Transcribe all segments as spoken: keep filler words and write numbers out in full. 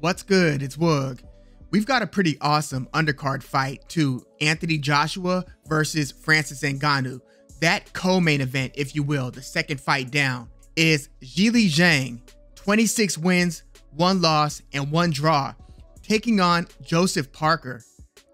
What's good? It's Wug. We've got a pretty awesome undercard fight to Anthony Joshua versus Francis Ngannou. That co-main event, if you will, the second fight down, is Zhilei Zhang, twenty-six wins, one loss, and one draw, taking on Joseph Parker,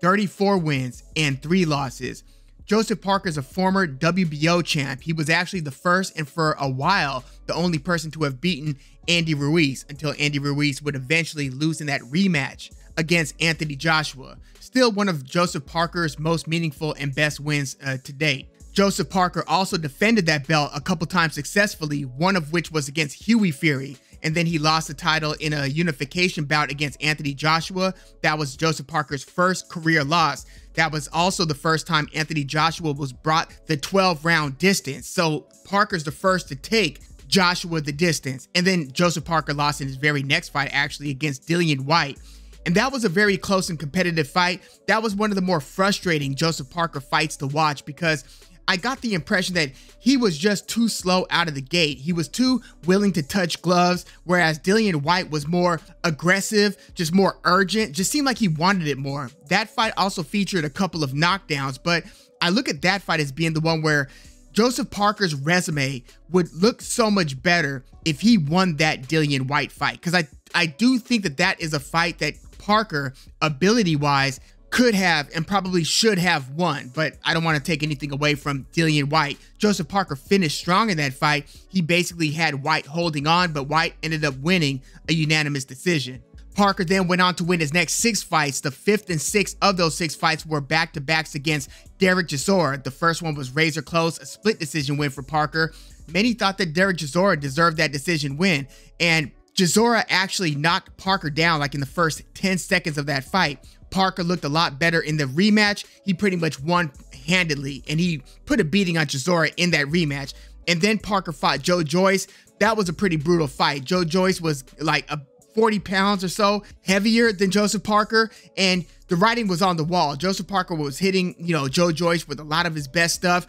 thirty-four wins and three losses. Joseph Parker is a former W B O champ. He was actually the first and for a while the only person to have beaten Andy Ruiz, until Andy Ruiz would eventually lose in that rematch against Anthony Joshua. Still one of Joseph Parker's most meaningful and best wins uh, to date. Joseph Parker also defended that belt a couple times successfully, one of which was against Huey Fury, and then he lost the title in a unification bout against Anthony Joshua. That was Joseph Parker's first career loss. That was also the first time Anthony Joshua was brought the twelve round distance. So Parker's the first to take Joshua the distance. And then Joseph Parker lost in his very next fight, actually against Dillian Whyte. And that was a very close and competitive fight. That was one of the more frustrating Joseph Parker fights to watch, because I got the impression that he was just too slow out of the gate. He was too willing to touch gloves, whereas Dillian Whyte was more aggressive, just more urgent, just seemed like he wanted it more. That fight also featured a couple of knockdowns, but I look at that fight as being the one where Joseph Parker's resume would look so much better if he won that Dillian Whyte fight, because I, I do think that that is a fight that Parker, ability-wise, could have and probably should have won, but I don't want to take anything away from Dillian Whyte. Joseph Parker finished strong in that fight. He basically had Whyte holding on, but Whyte ended up winning a unanimous decision. Parker then went on to win his next six fights. The fifth and sixth of those six fights were back-to-backs against Dereck Chisora. The first one was razor close, a split decision win for Parker. Many thought that Dereck Chisora deserved that decision win, and Chisora actually knocked Parker down like in the first ten seconds of that fight. Parker looked a lot better in the rematch. He pretty much won handedly, and he put a beating on Chisora in that rematch. And then Parker fought Joe Joyce. That was a pretty brutal fight. Joe Joyce was like a forty pounds or so heavier than Joseph Parker, and the writing was on the wall. Joseph Parker was hitting, you know, Joe Joyce with a lot of his best stuff.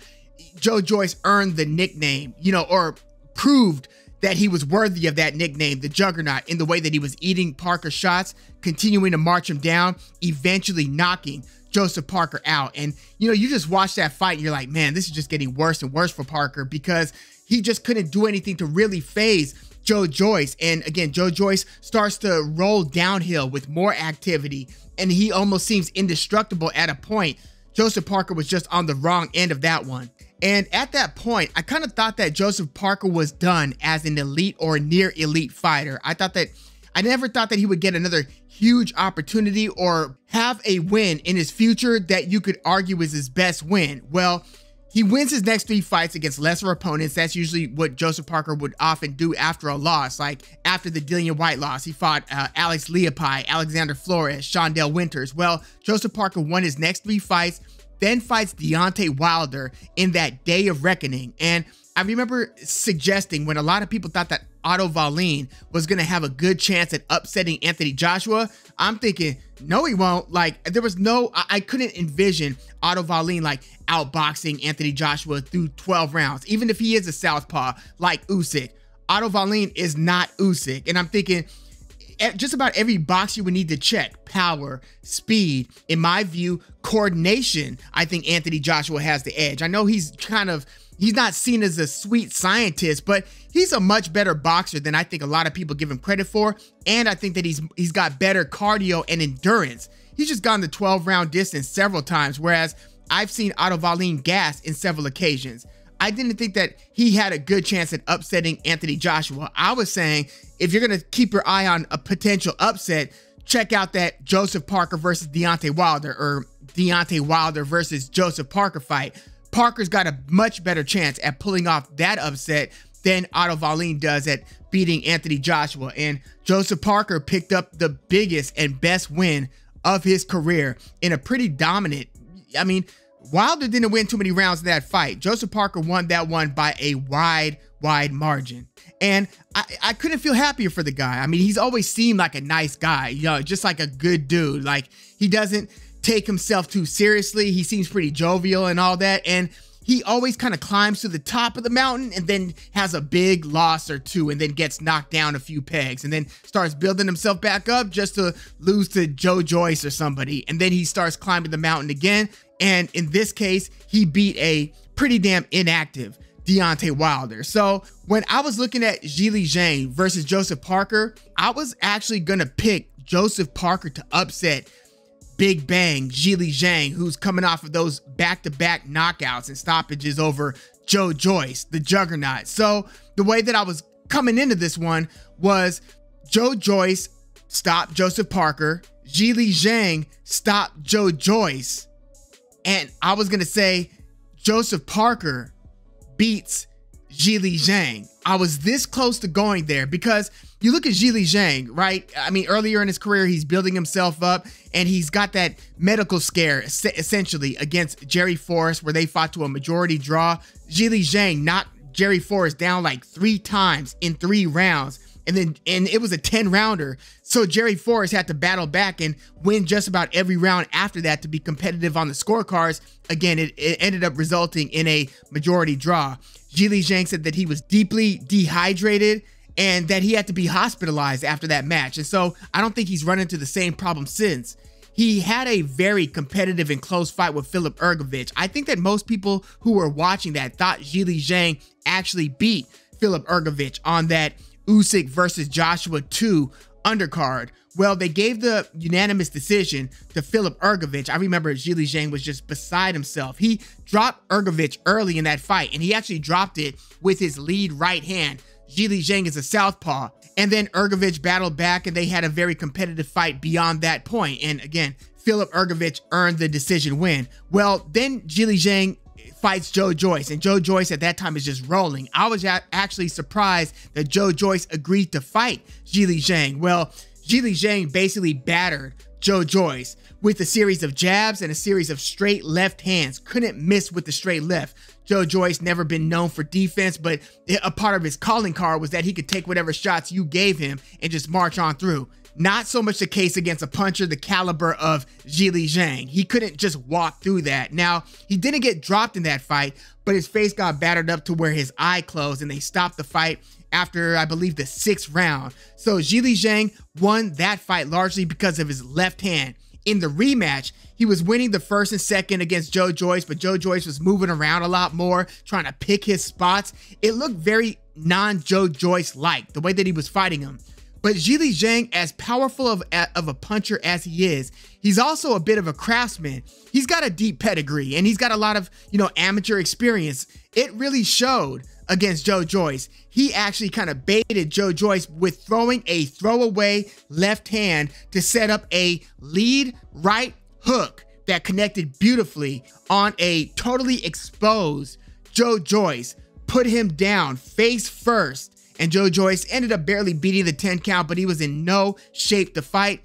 Joe Joyce earned the nickname, you know, or proved that he was worthy of that nickname, the Juggernaut, in the way that he was eating Parker's shots, continuing to march him down, eventually knocking Joseph Parker out. And, you know, you just watch that fight and you're like, man, this is just getting worse and worse for Parker, because he just couldn't do anything to really phase Joe Joyce. And again, Joe Joyce starts to roll downhill with more activity, and he almost seems indestructible at a point. Joseph Parker was just on the wrong end of that one. And at that point, I kind of thought that Joseph Parker was done as an elite or near elite fighter. I thought that I never thought that he would get another huge opportunity or have a win in his future that you could argue is his best win. Well, he wins his next three fights against lesser opponents. That's usually what Joseph Parker would often do after a loss. Like after the Dillian Whyte loss, he fought uh, Alex Leopie, Alexander Flores, Shondell Winters. Well, Joseph Parker won his next three fights, then fights Deontay Wilder in that Day of Reckoning. And I remember suggesting, when a lot of people thought that Otto Wallin was going to have a good chance at upsetting Anthony Joshua, I'm thinking, no, he won't. Like, there was no, I, I couldn't envision Otto Wallin like outboxing Anthony Joshua through twelve rounds, even if he is a southpaw like Usyk. Otto Wallin is not Usyk. And I'm thinking, just about every box you would need to check: power, speed, in my view, coordination. I think Anthony Joshua has the edge. I know he's kind of, he's not seen as a sweet scientist, but he's a much better boxer than I think a lot of people give him credit for. And I think that he's he's got better cardio and endurance. He's just gone the twelve round distance several times, whereas I've seen Otto Wallin gas in several occasions. I didn't think that he had a good chance at upsetting Anthony Joshua. I was saying, if you're going to keep your eye on a potential upset, check out that Joseph Parker versus Deontay Wilder or Deontay Wilder versus Joseph Parker fight. Parker's got a much better chance at pulling off that upset than Otto Wallin does at beating Anthony Joshua. And Joseph Parker picked up the biggest and best win of his career in a pretty dominant, I mean, Wilder didn't win too many rounds in that fight. Joseph Parker won that one by a wide, wide margin. And I, I couldn't feel happier for the guy. I mean, he's always seemed like a nice guy, you know, just like a good dude. Like, he doesn't take himself too seriously. He seems pretty jovial and all that. And he always kind of climbs to the top of the mountain and then has a big loss or two and then gets knocked down a few pegs and then starts building himself back up just to lose to Joe Joyce or somebody. And then he starts climbing the mountain again. And in this case, he beat a pretty damn inactive Deontay Wilder. So when I was looking at Zhilei Zhang versus Joseph Parker, I was actually going to pick Joseph Parker to upset Big Bang Zhilei Zhang, who's coming off of those back-to-back knockouts and stoppages over Joe Joyce, the juggernaut. So the way that I was coming into this one was Joe Joyce stopped Joseph Parker, Zhilei Zhang stopped Joe Joyce, and I was going to say Joseph Parker beats Zhilei Zhang. I was this close to going there because you look at Zhilei Zhang, right? I mean, earlier in his career, he's building himself up and he's got that medical scare essentially against Jerry Forrest where they fought to a majority draw. Zhilei Zhang knocked Jerry Forrest down like three times in three rounds. And then, and it was a ten rounder. So Jerry Forrest had to battle back and win just about every round after that to be competitive on the scorecards. Again, it, it ended up resulting in a majority draw. Zhilei Zhang said that he was deeply dehydrated and that he had to be hospitalized after that match. And so I don't think he's run into the same problem since. He had a very competitive and close fight with Filip Hrgovic. I think that most people who were watching that thought Zhilei Zhang actually beat Filip Hrgovic on that Usyk versus Joshua two undercard. Well, they gave the unanimous decision to Filip Hrgovic. I remember Zhilei Zhang was just beside himself. He dropped Hrgovic early in that fight, and he actually dropped it with his lead right hand. Zhilei Zhang is a southpaw. And then Hrgovic battled back, and they had a very competitive fight beyond that point. And again, Filip Hrgovic earned the decision win. Well, then Zhilei Zhang fights Joe Joyce, and Joe Joyce at that time is just rolling. I was actually surprised that Joe Joyce agreed to fight Zhilei Zhang. Well, Zhilei Zhang basically battered Joe Joyce with a series of jabs and a series of straight left hands. Couldn't miss with the straight left. Joe Joyce never been known for defense, but a part of his calling card was that he could take whatever shots you gave him and just march on through. Not so much the case against a puncher the caliber of Zhilei Zhang. He couldn't just walk through that. Now, he didn't get dropped in that fight, but his face got battered up to where his eye closed, and they stopped the fight after, I believe, the sixth round. So Zhilei Zhang won that fight largely because of his left hand. In the rematch, he was winning the first and second against Joe Joyce, but Joe Joyce was moving around a lot more, trying to pick his spots. It looked very non-Joe Joyce-like, the way that he was fighting him. But Zhilei Zhang, as powerful of, of a puncher as he is, he's also a bit of a craftsman. He's got a deep pedigree, and he's got a lot of, you know, amateur experience. It really showed against Joe Joyce. He actually kind of baited Joe Joyce with throwing a throwaway left hand to set up a lead right hook that connected beautifully on a totally exposed Joe Joyce, put him down face first. And Joe Joyce ended up barely beating the ten count, but he was in no shape to fight.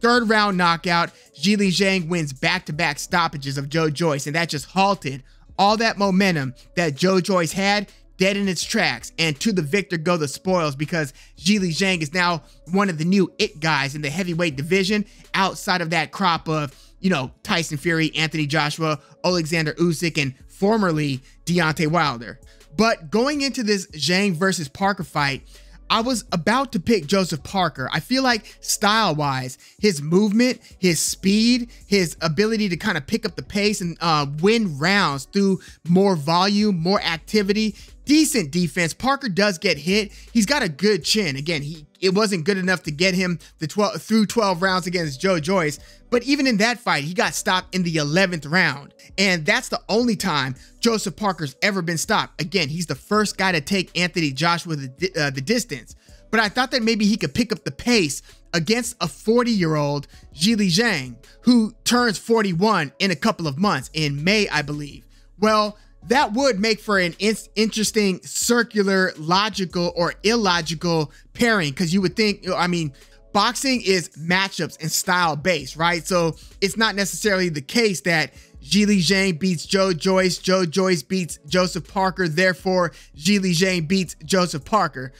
Third round knockout, Zhilei Zhang wins back-to-back stoppages of Joe Joyce, and that just halted all that momentum that Joe Joyce had dead in its tracks. And to the victor go the spoils, because Zhilei Zhang is now one of the new it guys in the heavyweight division outside of that crop of, you know, Tyson Fury, Anthony Joshua, Oleksandr Usyk, and formerly Deontay Wilder. But going into this Zhang versus Parker fight, I was about to pick Joseph Parker. I feel like style-wise, his movement, his speed, his ability to kind of pick up the pace and uh, win rounds through more volume, more activity, decent defense. Parker does get hit. He's got a good chin. Again, he it wasn't good enough to get him the twelve, through twelve rounds against Joe Joyce. But even in that fight, he got stopped in the eleventh round. And that's the only time Joseph Parker's ever been stopped. Again, he's the first guy to take Anthony Joshua the, uh, the distance. But I thought that maybe he could pick up the pace against a forty-year-old Zhilei Zhang, who turns forty-one in a couple of months, in May, I believe. Well, that would make for an in interesting circular, logical, or illogical pairing, because you would think, I mean, boxing is matchups and style based, right? So it's not necessarily the case that Zhilei Zhang beats Joe Joyce, Joe Joyce beats Joseph Parker, therefore Zhilei Zhang beats Joseph Parker.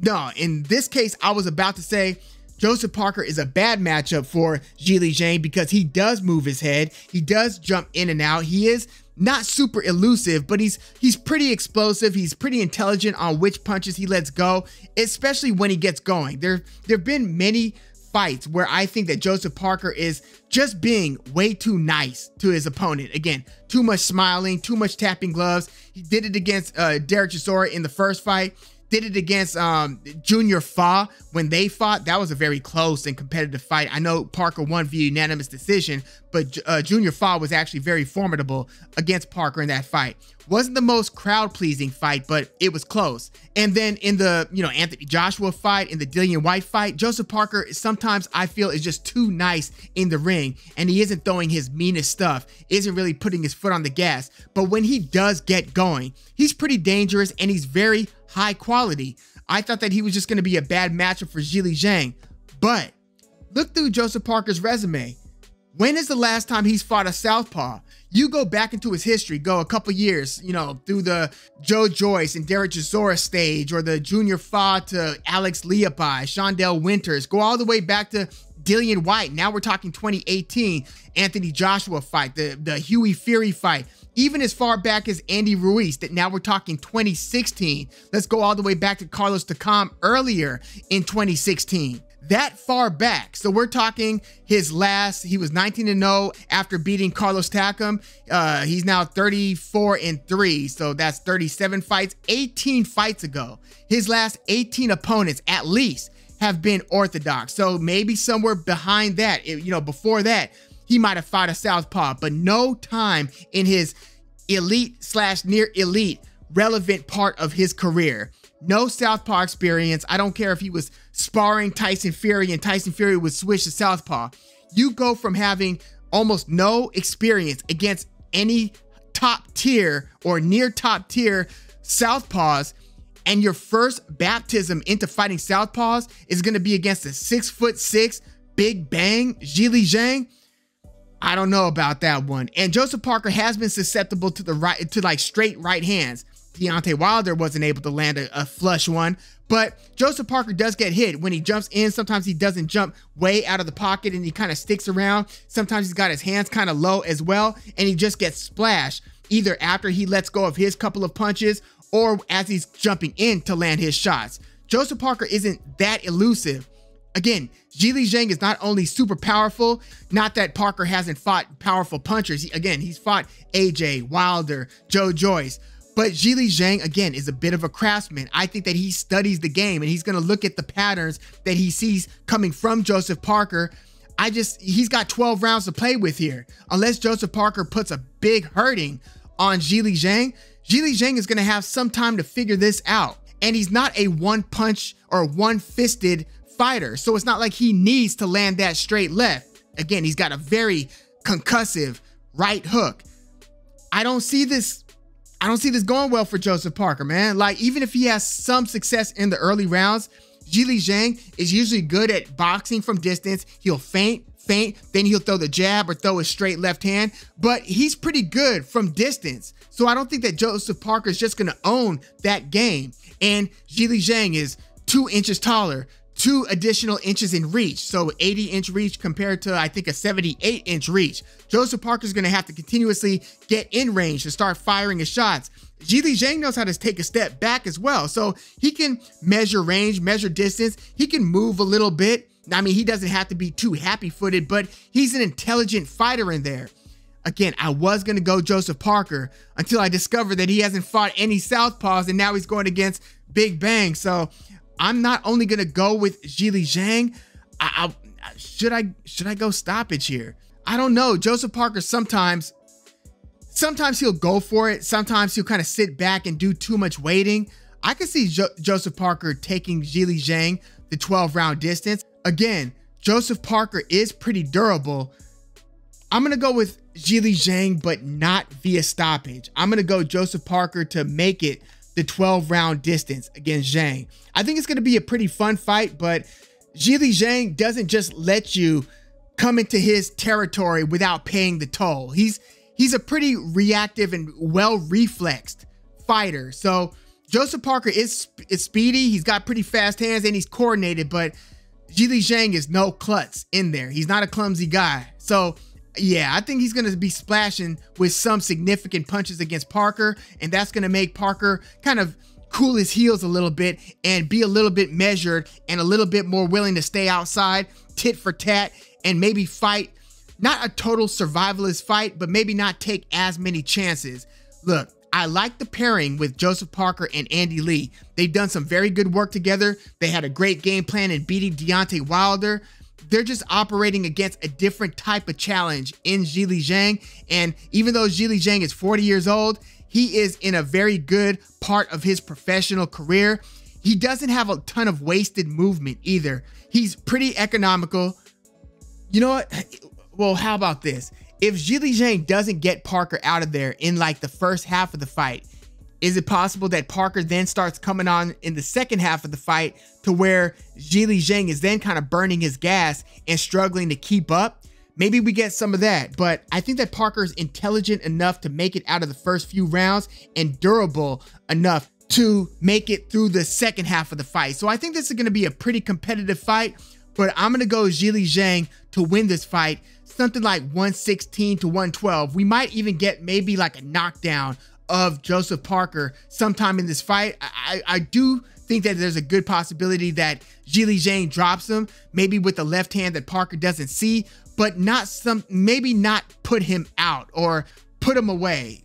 No, in this case, I was about to say Joseph Parker is a bad matchup for Zhilei Zhang because he does move his head. He does jump in and out. He is not super elusive, but he's he's pretty explosive. He's pretty intelligent on which punches he lets go, especially when he gets going. There, there've been many fights where I think that Joseph Parker is just being way too nice to his opponent. Again, too much smiling, too much tapping gloves. He did it against uh, Dereck Chisora in the first fight. Did it against um, Junior Fa when they fought. That was a very close and competitive fight. I know Parker won via unanimous decision, but uh, Junior Fa was actually very formidable against Parker in that fight. Wasn't the most crowd-pleasing fight, but it was close. And then in the, you know, Anthony Joshua fight, in the Dillian Whyte fight, Joseph Parker sometimes I feel is just too nice in the ring, and he isn't throwing his meanest stuff, isn't really putting his foot on the gas. But when he does get going, he's pretty dangerous and he's very high quality. I thought that he was just going to be a bad matchup for Zhilei Zhang, but look through Joseph Parker's resume. When is the last time he's fought a southpaw? You go back into his history, go a couple years, you know, through the Joe Joyce and Dereck Chisora stage, or the Junior Fa to Alex Leopie, Shondell Winters, go all the way back to Dillian Whyte. Now we're talking twenty eighteen, Anthony Joshua fight, the, the Huey Fury fight, even as far back as Andy Ruiz, that now we're talking twenty sixteen. Let's go all the way back to Carlos Takam earlier in twenty sixteen. That far back. So we're talking his last, he was nineteen and oh after beating Carlos Takam. Uh, he's now thirty-four and three. So that's thirty-seven fights, eighteen fights ago. His last eighteen opponents at least have been orthodox. So maybe somewhere behind that, it, you know, before that, he might have fought a southpaw, but no time in his elite slash near elite relevant part of his career. No southpaw experience. I don't care if he was sparring Tyson Fury and Tyson Fury would switch to southpaw. You go from having almost no experience against any top tier or near top tier southpaws, and your first baptism into fighting southpaws is going to be against a six foot six big bang Zhilei Zhang. I don't know about that one. And Joseph Parker has been susceptible to the right, to like straight right hands. Deontay Wilder wasn't able to land a, a flush one, but Joseph Parker does get hit when he jumps in. Sometimes he doesn't jump way out of the pocket and he kind of sticks around. Sometimes he's got his hands kind of low as well, and he just gets splashed either after he lets go of his couple of punches or as he's jumping in to land his shots. Joseph Parker isn't that elusive. Again, Zhilei Zhang is not only super powerful, not that Parker hasn't fought powerful punchers. He, again, he's fought A J, Wilder, Joe Joyce. But Zhilei Zhang, again, is a bit of a craftsman. I think that he studies the game and he's going to look at the patterns that he sees coming from Joseph Parker. I just, he's got twelve rounds to play with here. Unless Joseph Parker puts a big hurting on Zhilei Zhang, Zhilei Zhang is going to have some time to figure this out. And he's not a one punch or one fisted fighter. So it's not like he needs to land that straight left. Again, he's got a very concussive right hook. I don't see this. I don't see this going well for Joseph Parker, man. Like, even if he has some success in the early rounds, Zhilei Zhang is usually good at boxing from distance. He'll faint, faint, then he'll throw the jab or throw his straight left hand, but he's pretty good from distance. So I don't think that Joseph Parker is just going to own that game. And Zhilei Zhang is two inches taller, two additional inches in reach. So eighty inch reach compared to, I think, a seventy-eight inch reach. Joseph Parker's going to have to continuously get in range to start firing his shots. Zhilei Zhang knows how to take a step back as well. So he can measure range, measure distance. He can move a little bit. I mean, he doesn't have to be too happy footed, but he's an intelligent fighter in there. Again, I was going to go Joseph Parker until I discovered that he hasn't fought any southpaws and now he's going against Big Bang. So I'm not only going to go with Zhilei Zhang. I, I, should I should I go stoppage here? I don't know. Joseph Parker sometimes, sometimes he'll go for it. Sometimes he'll kind of sit back and do too much waiting. I could see jo Joseph Parker taking Zhilei Zhang the twelve round distance. Again, Joseph Parker is pretty durable. I'm going to go with Zhilei Zhang, but not via stoppage. I'm going to go Joseph Parker to make it the twelve round distance against Zhang. I think it's going to be a pretty fun fight, but Zhilei Zhang doesn't just let you come into his territory without paying the toll. He's he's a pretty reactive and well-reflexed fighter. So Joseph Parker is, is speedy. He's got pretty fast hands and he's coordinated, but Zhilei Zhang is no klutz in there. He's not a clumsy guy. So yeah, I think he's going to be splashing with some significant punches against Parker, and that's going to make Parker kind of cool his heels a little bit and be a little bit measured and a little bit more willing to stay outside, tit for tat, and maybe fight, not a total survivalist fight, but maybe not take as many chances. Look, I like the pairing with Joseph Parker and Andy Lee. They've done some very good work together. They had a great game plan in beating Deontay Wilder. They're just operating against a different type of challenge in Zhilei Zhang. And even though Zhilei Zhang is forty years old, he is in a very good part of his professional career. He doesn't have a ton of wasted movement either. He's pretty economical. You know what? Well, how about this? If Zhilei Zhang doesn't get Parker out of there in like the first half of the fight, is it possible that Parker then starts coming on in the second half of the fight to where Zhilei Zhang is then kind of burning his gas and struggling to keep up? Maybe we get some of that, but I think that Parker's intelligent enough to make it out of the first few rounds and durable enough to make it through the second half of the fight. So I think this is going to be a pretty competitive fight, but I'm going to go Zhilei Zhang to win this fight, something like one sixteen to one twelve. We might even get maybe like a knockdown of Joseph Parker sometime in this fight. I, I do think that there's a good possibility that Zhilei Zhang drops him, maybe with the left hand that Parker doesn't see, but not some, maybe not put him out or put him away.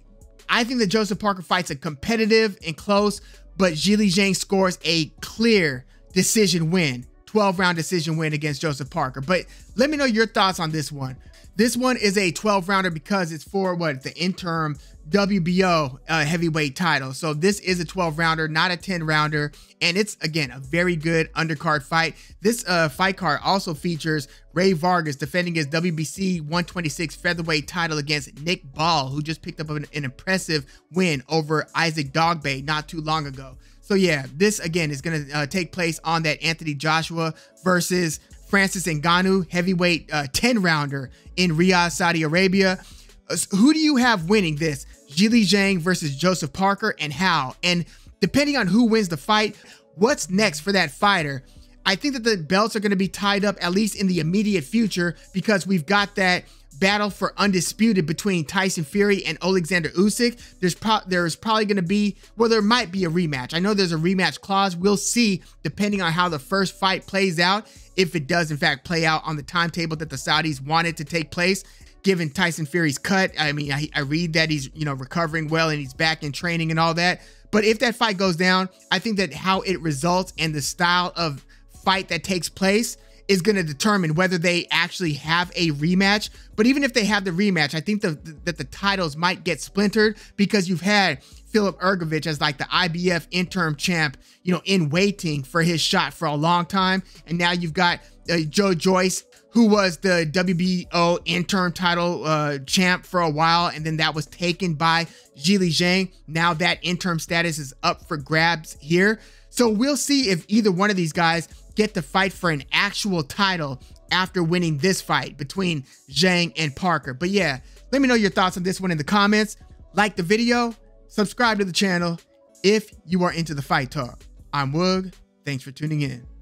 I think that Joseph Parker fights a competitive and close, but Zhilei Zhang scores a clear decision win, twelve round decision win against Joseph Parker. But let me know your thoughts on this one. This one is a twelve rounder because it's for what, the interim W B O uh, heavyweight title. So this is a twelve rounder, not a ten rounder. And it's, again, a very good undercard fight. This uh, fight card also features Ray Vargas defending his W B C one twenty-six featherweight title against Nick Ball, who just picked up an, an impressive win over Isaac Dogbe not too long ago. So yeah, this, again, is going to uh, take place on that Anthony Joshua versus Francis Ngannou heavyweight uh, ten rounder in Riyadh, Saudi Arabia. Uh, who do you have winning this? Zhilei Zhang versus Joseph Parker, and how? And depending on who wins the fight, what's next for that fighter? I think that the belts are going to be tied up, at least in the immediate future, because we've got that battle for undisputed between Tyson Fury and Oleksandr Usyk. There's, pro there's probably going to be, well, there might be a rematch. I know there's a rematch clause. We'll see, depending on how the first fight plays out, if it does in fact play out on the timetable that the Saudis wanted to take place, given Tyson Fury's cut. I mean, I, I read that he's, you know, recovering well and he's back in training and all that. But if that fight goes down, I think that how it results and the style of fight that takes place is going to determine whether they actually have a rematch. But even if they have the rematch, I think the, the, that the titles might get splintered, because you've had Filip Hrgovic as like the I B F interim champ, you know, in waiting for his shot for a long time. And now you've got uh, Joe Joyce, who was the W B O interim title uh, champ for a while, and then that was taken by Zhilei Zhang. Now that interim status is up for grabs here. So we'll see if either one of these guys get to fight for an actual title after winning this fight between Zhang and Parker. But yeah, let me know your thoughts on this one in the comments. Like the video, subscribe to the channel if you are into the fight talk. I'm Woog. Thanks for tuning in.